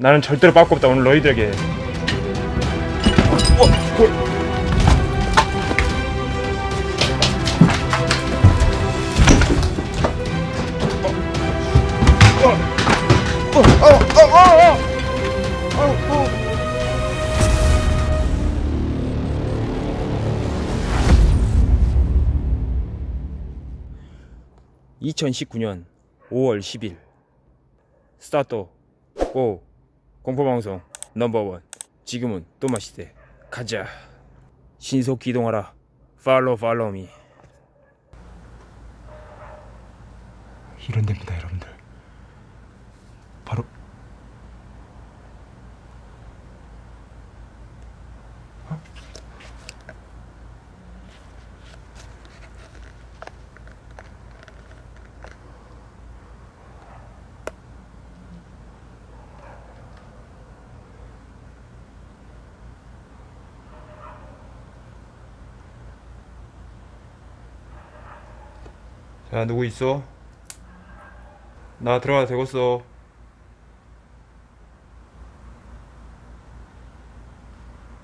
나는 절대로 빠꾸 없다. 오늘 너희들에게. 어. 2019년 5월 10일 스타트 고 공포방송 넘버원. 지금은 또마시대. 가자. 신속히 이동하라. 팔로우 미. 이런 데입니다 여러분들. 바로 야, 누구 있어? 나 들어가도 되겠어?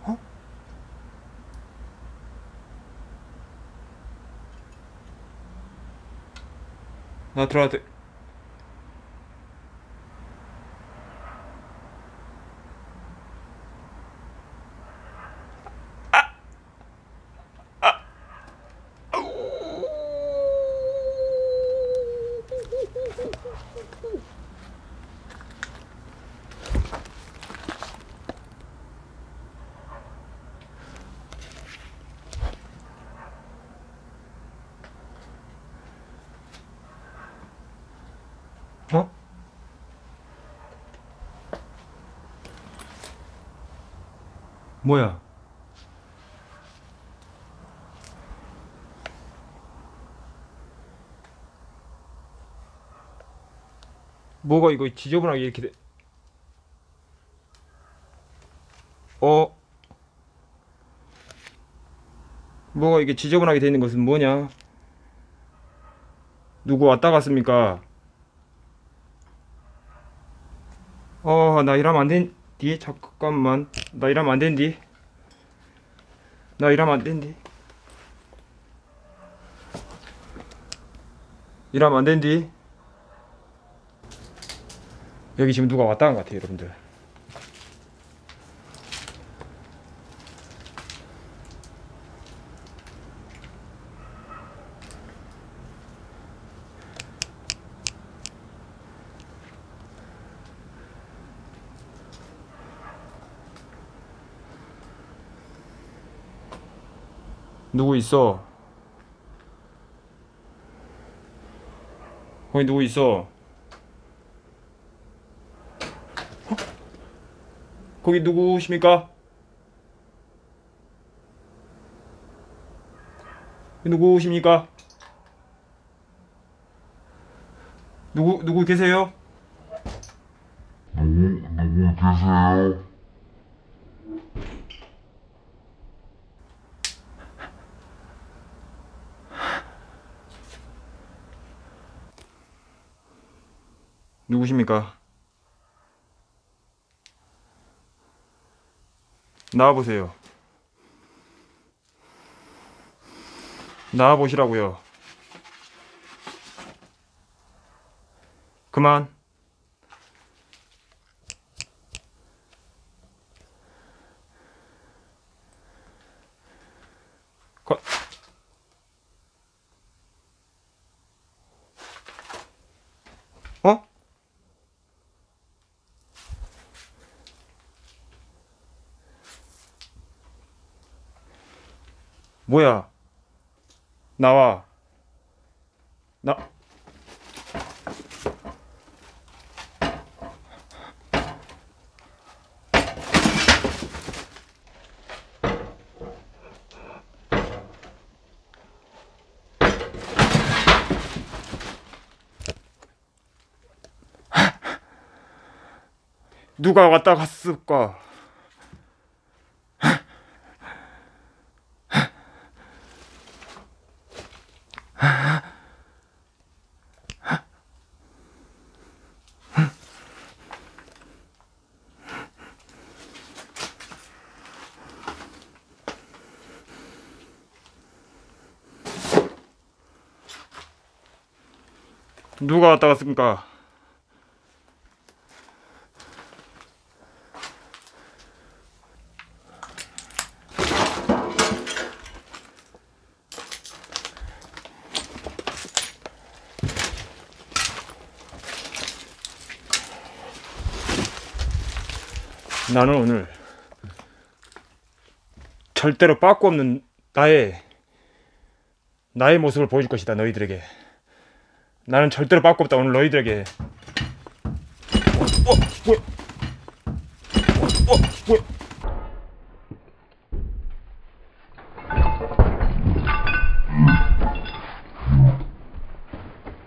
어? 나 들어가도 돼. 어? 뭐야? 뭐가 이거 지저분하게 이렇게 돼? 어? 뭐가 이게 지저분하게 돼 있는 것은 뭐냐? 누구 왔다 갔습니까? 나 이러면 안 된디. 잠깐만. 나 이러면 안 된디. 여기 지금 누가 왔다 간 것 같아요, 여러분들. 누구 있어? 거기 누구 있어? 어? 거기 누구십니까? 누구십니까? 누구 계세요? 누구 계세요? 누구십니까? 나와보세요. 나와보시라고요. 그만. 뭐야? 나와. 누가 왔다 갔을까? 누가 왔다 갔습니까? 나는 오늘 절대로 빠꾸 없는 나의 모습을 보여줄 것이다. 너희들에게 나는 절대로 빠꾸 없다. 오늘 너희들에게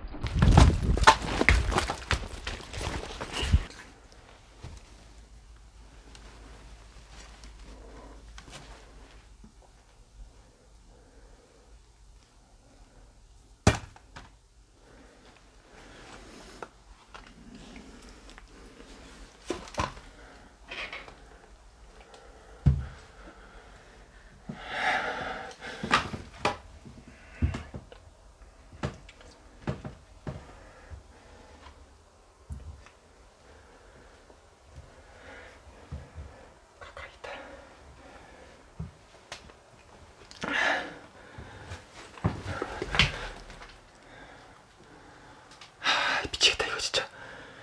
뭐야?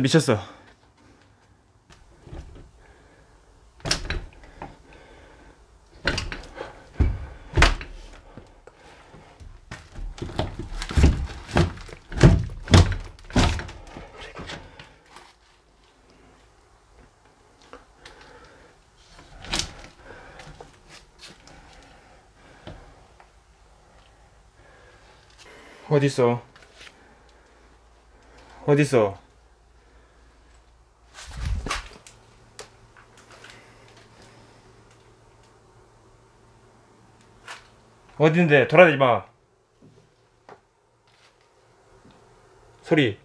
미쳤어. 어딨어? 어딘데? 돌아다니지 마. 소리.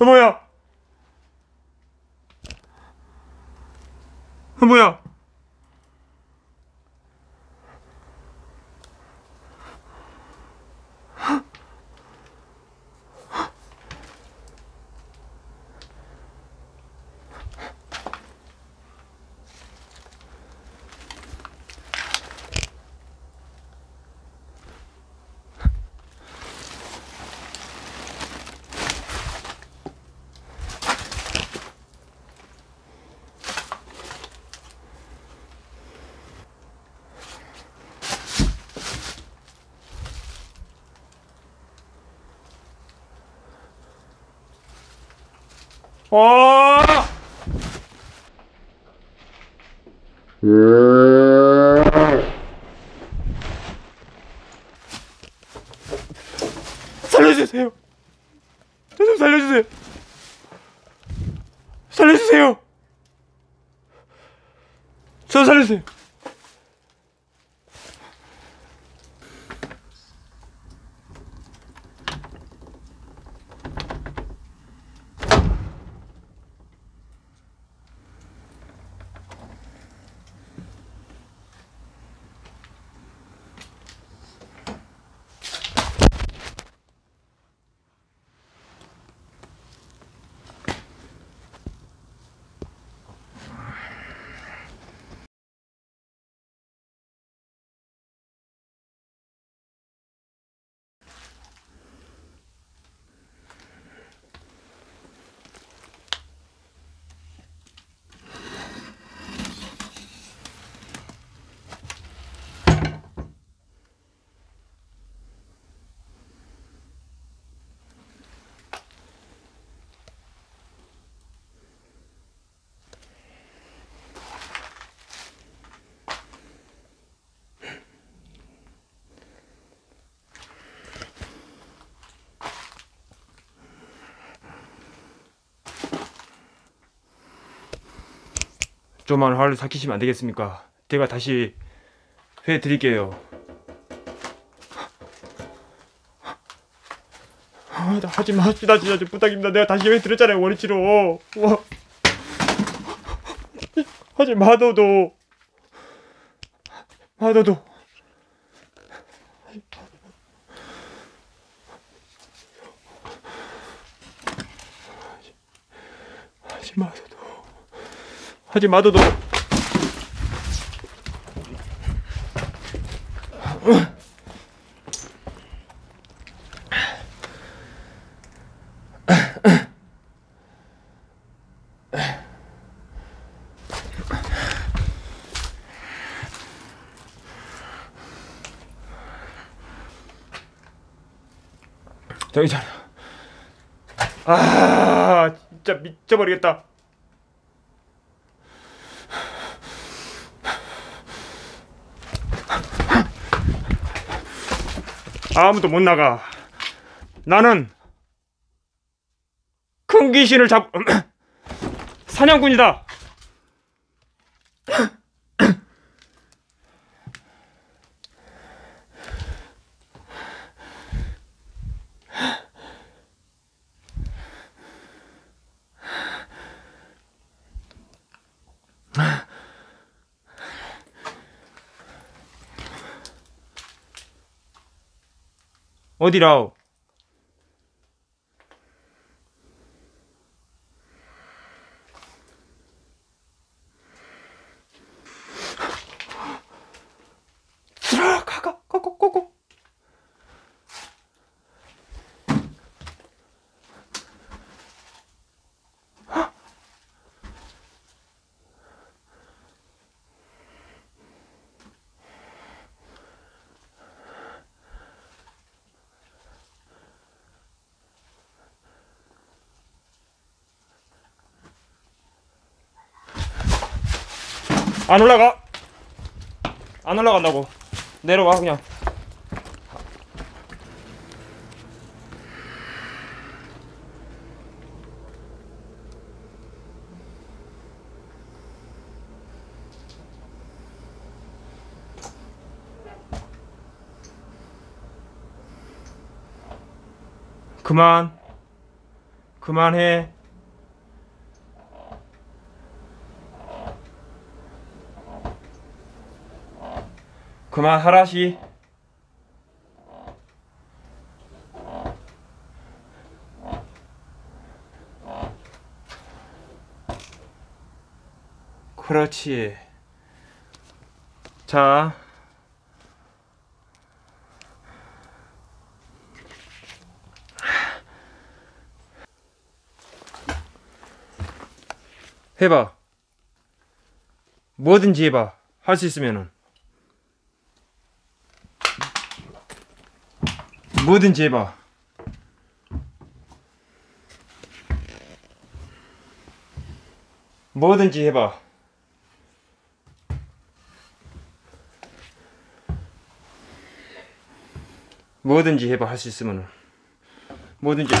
뭐야? 살려주세요. 저 좀 살려주세요. 살려주세요. 저 살려주세요. 좀만 화를 삭히시면 안 되겠습니까? 제가 다시 회 드릴게요. 하지 마시다 진짜 좀 부탁입니다. 내가 다시 회 드렸잖아요 원위치로. 와. 하지 마 너도. 아 너도. 하지 마 너도. 하지 마 너도. 저기 잘. 아, 진짜 미쳐버리겠다. 아무도 못 나가. 나는 큰 귀신을 잡 사냥꾼이다. 어디라오? 들어가가 고고고고. 안 올라가! 안 올라간다고. 내려와 그냥. 그만. 그만해. 그만하라시. 그렇지. 자, 해봐. 뭐든지 해봐. 할 수 있으면은 뭐든지 해봐. 뭐든지 해봐. 뭐든지 해봐. 할 수 있으면은 뭐든지.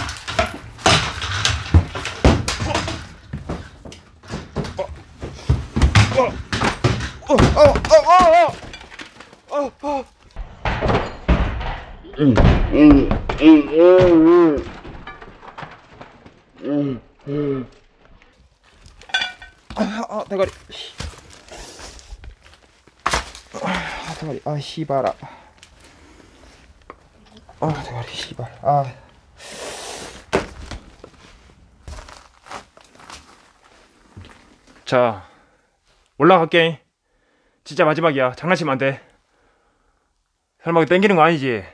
아, 대가리. 아, 대가리. 아, 씨발아. 아, 대가리, 씨발. 아. 자, 올라갈게. 진짜 마지막이야. 장난치면 안 돼. 설마 땡기는 거 아니지?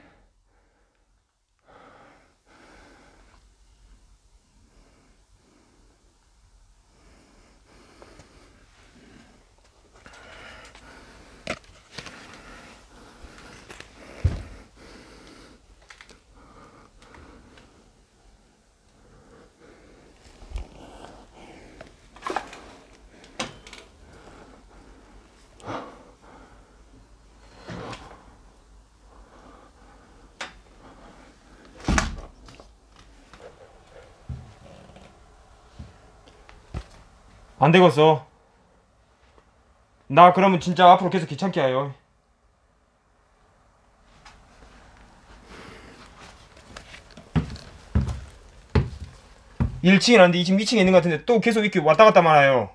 안 되겠어. 나 그러면 진짜 앞으로 계속 귀찮게 해요. 일층이 나는데 지금 2층에 있는 것 같은데 또 계속 이렇게 왔다 갔다 말아요.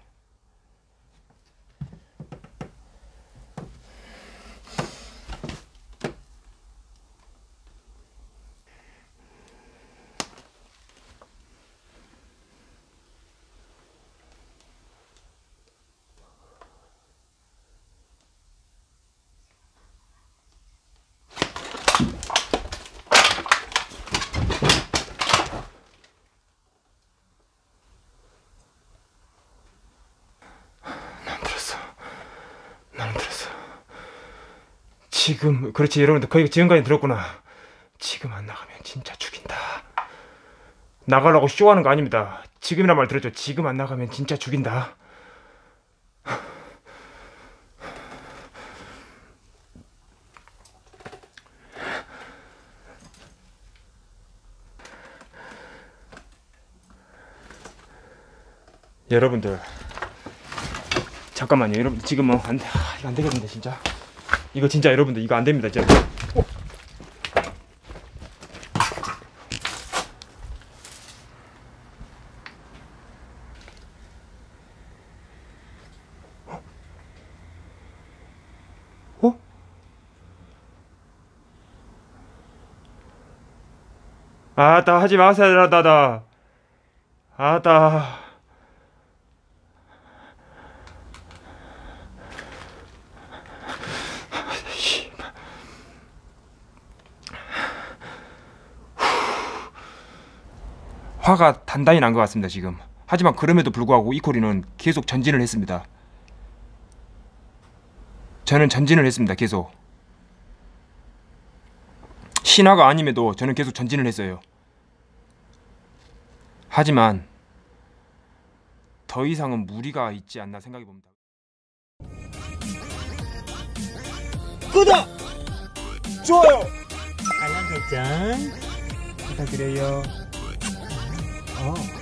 지금, 그렇지, 여러분들 거의 지금까지 들었구나. 지금 안 나가면 진짜 죽인다. 나가려고 쇼하는 거 아닙니다. 지금이란 말 들었죠? 지금 안 나가면 진짜 죽인다. 여러분들 잠깐만요. 여러분 지금 뭐 안 돼, 이거 안 되겠는데 진짜. 이거 진짜 여러분들 이거 안됩니다 진짜. 어? 아따 하지 마세요. 다다 아따 화가 단단히 난 것 같습니다 지금. 하지만 그럼에도 불구하고 이코리는 계속 전진을 했습니다. 저는 전진을 했습니다 계속. 신화가 아님에도 저는 계속 전진을 했어요. 하지만 더 이상은 무리가 있지 않나 생각이 봅니다. 구독! 좋아요! 알람 설정 부탁드려요. Oh.